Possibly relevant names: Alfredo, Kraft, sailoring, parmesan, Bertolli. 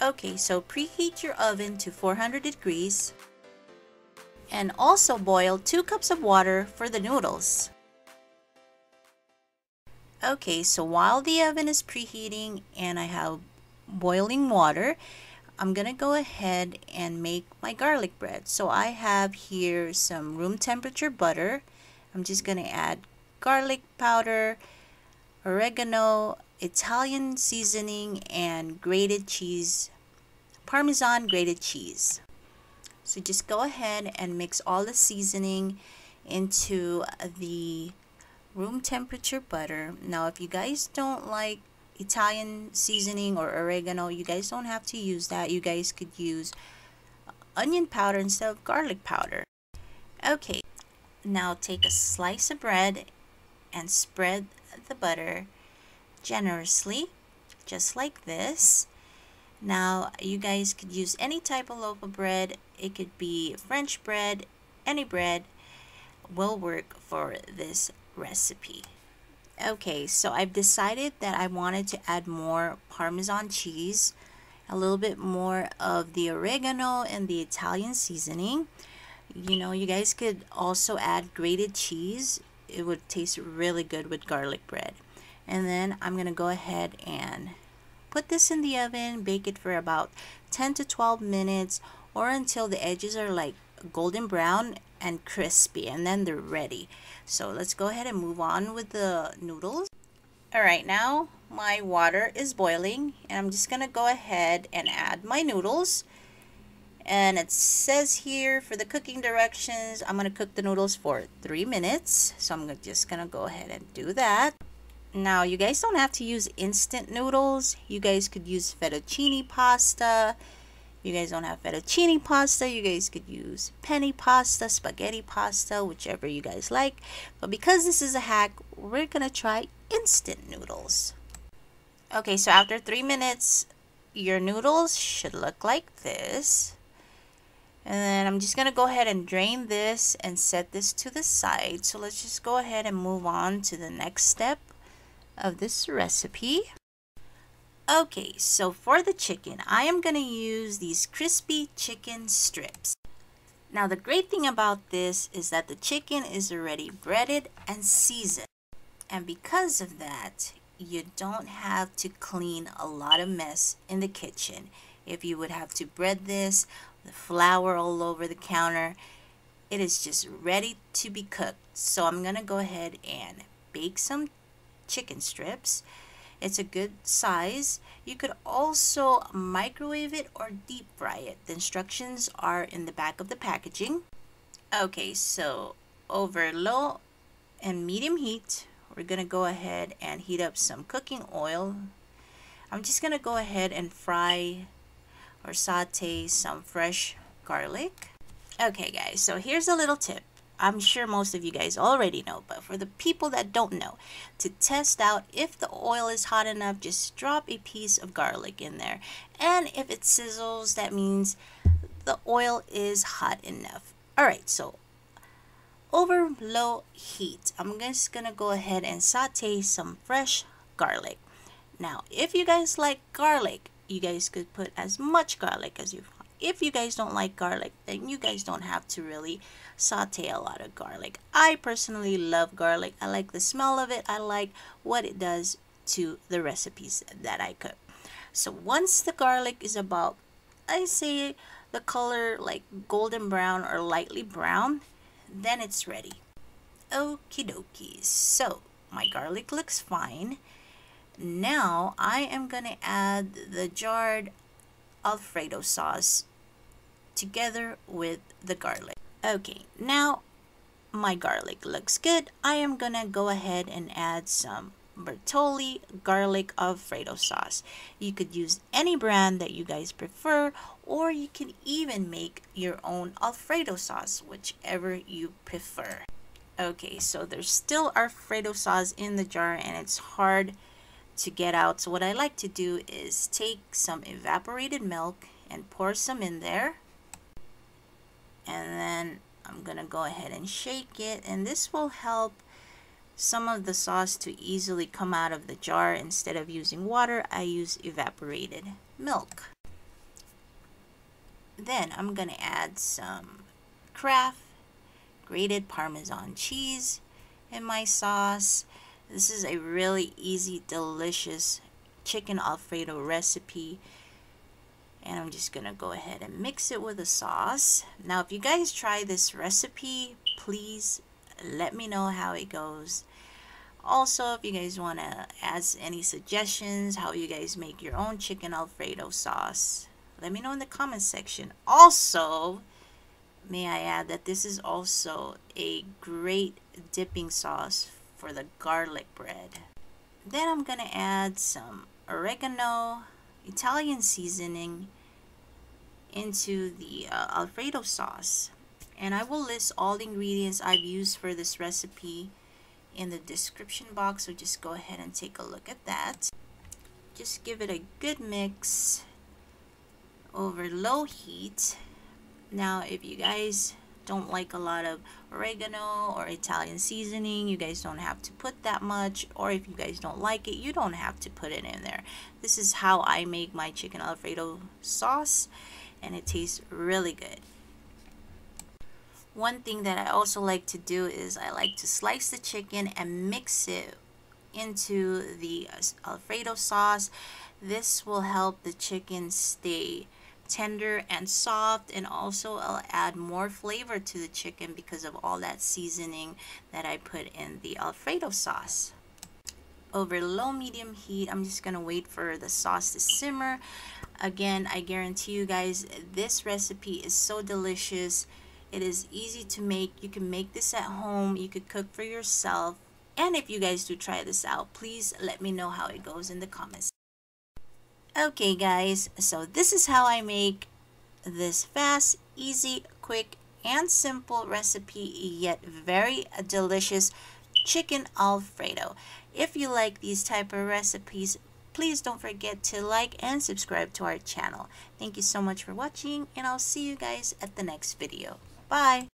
Okay, so preheat your oven to 400 degrees and also boil 2 cups of water for the noodles. Okay, so while the oven is preheating and I have boiling water, I'm gonna go ahead and make my garlic bread. So I have here some room temperature butter. I'm just gonna add garlic powder, oregano, Italian seasoning, and grated cheese, Parmesan grated cheese. So just go ahead and mix all the seasoning into the room temperature butter. Now if you guys don't like Italian seasoning or oregano, you guys don't have to use that. You guys could use onion powder instead of garlic powder. Okay, now take a slice of bread and spread the butter generously, just like this. Now you guys could use any type of loaf of bread. It could be French bread, any bread will work for this recipe. Okay, so I've decided that I wanted to add more Parmesan cheese, a little bit more of the oregano and the Italian seasoning. You know, you guys could also add grated cheese. It would taste really good with garlic bread. And then I'm gonna go ahead and put this in the oven, bake it for about 10 to 12 minutes or until the edges are like golden brown and crispy, and then they're ready. So let's go ahead and move on with the noodles. Alright, now my water is boiling and I'm just gonna go ahead and add my noodles. And it says here for the cooking directions, I'm gonna cook the noodles for 3 minutes. So I'm just gonna go ahead and do that. Now you guys don't have to use instant noodles. You guys could use fettuccine pasta. You guys don't have fettuccine pasta, you guys could use penne pasta, spaghetti pasta, whichever you guys like. But because this is a hack, we're gonna try instant noodles. Okay, so after 3 minutes, your noodles should look like this. And then I'm just gonna go ahead and drain this and set this to the side. So let's just go ahead and move on to the next step of this recipe. Okay, so for the chicken, I am gonna use these crispy chicken strips. Now the great thing about this is that the chicken is already breaded and seasoned. And because of that, you don't have to clean a lot of mess in the kitchen. If you would have to bread this, the flour all over the counter, it is just ready to be cooked. So I'm gonna go ahead and bake some chicken strips. It's a good size. You could also microwave it or deep fry it. The instructions are in the back of the packaging. Okay, so over low and medium heat, we're gonna go ahead and heat up some cooking oil. I'm just gonna go ahead and fry or saute some fresh garlic. Okay guys, so here's a little tip. I'm sure most of you guys already know, but for the people that don't know, to test out if the oil is hot enough, just drop a piece of garlic in there. And if it sizzles, that means the oil is hot enough. All right, so over low heat, I'm just gonna go ahead and saute some fresh garlic. Now, if you guys like garlic, you guys could put as much garlic as you want. If you guys don't like garlic, then you guys don't have to really saute a lot of garlic. I personally love garlic. I like the smell of it. I like what it does to the recipes that I cook. So once the garlic is about, I say the color like golden brown or lightly brown, then it's ready. Okie dokie. So my garlic looks fine. Now I am gonna add the jarred Alfredo sauce together with the garlic. Okay, now my garlic looks good. I am gonna go ahead and add some Bertolli garlic Alfredo sauce. You could use any brand that you guys prefer, or you can even make your own Alfredo sauce, whichever you prefer. Okay, so there's still Alfredo sauce in the jar and it's hard to get out. So what I like to do is take some evaporated milk and pour some in there, and then I'm gonna go ahead and shake it, and this will help some of the sauce to easily come out of the jar. Instead of using water, I use evaporated milk. Then I'm going to add some Kraft grated Parmesan cheese in my sauce. This is a really easy, delicious chicken Alfredo recipe. And I'm just going to go ahead and mix it with a sauce. Now, if you guys try this recipe, please let me know how it goes. Also, if you guys want to add any suggestions, how you guys make your own chicken Alfredo sauce, let me know in the comments section. Also, may I add that this is also a great dipping sauce for the garlic bread. Then I'm going to add some oregano, Italian seasoning into the Alfredo sauce. And I will list all the ingredients I've used for this recipe in the description box, so just go ahead and take a look at that. Just give it a good mix over low heat. Now, if you guys don't like a lot of oregano or Italian seasoning, you guys don't have to put that much, or if you guys don't like it, you don't have to put it in there. This is how I make my chicken Alfredo sauce, and it tastes really good. One thing that I also like to do is I like to slice the chicken and mix it into the Alfredo sauce. This will help the chicken stay tender and soft, and also I'll add more flavor to the chicken because of all that seasoning that I put in the Alfredo sauce. Over low medium heat, I'm just gonna wait for the sauce to simmer. Again, I guarantee you guys, this recipe is so delicious. It is easy to make. You can make this at home, you could cook for yourself, and if you guys do try this out, please let me know how it goes in the comments. Okay guys, so this is how I make this fast, easy, quick, and simple recipe, yet very delicious chicken Alfredo. If you like these type of recipes, please don't forget to like and subscribe to our channel. Thank you so much for watching, and I'll see you guys at the next video. Bye!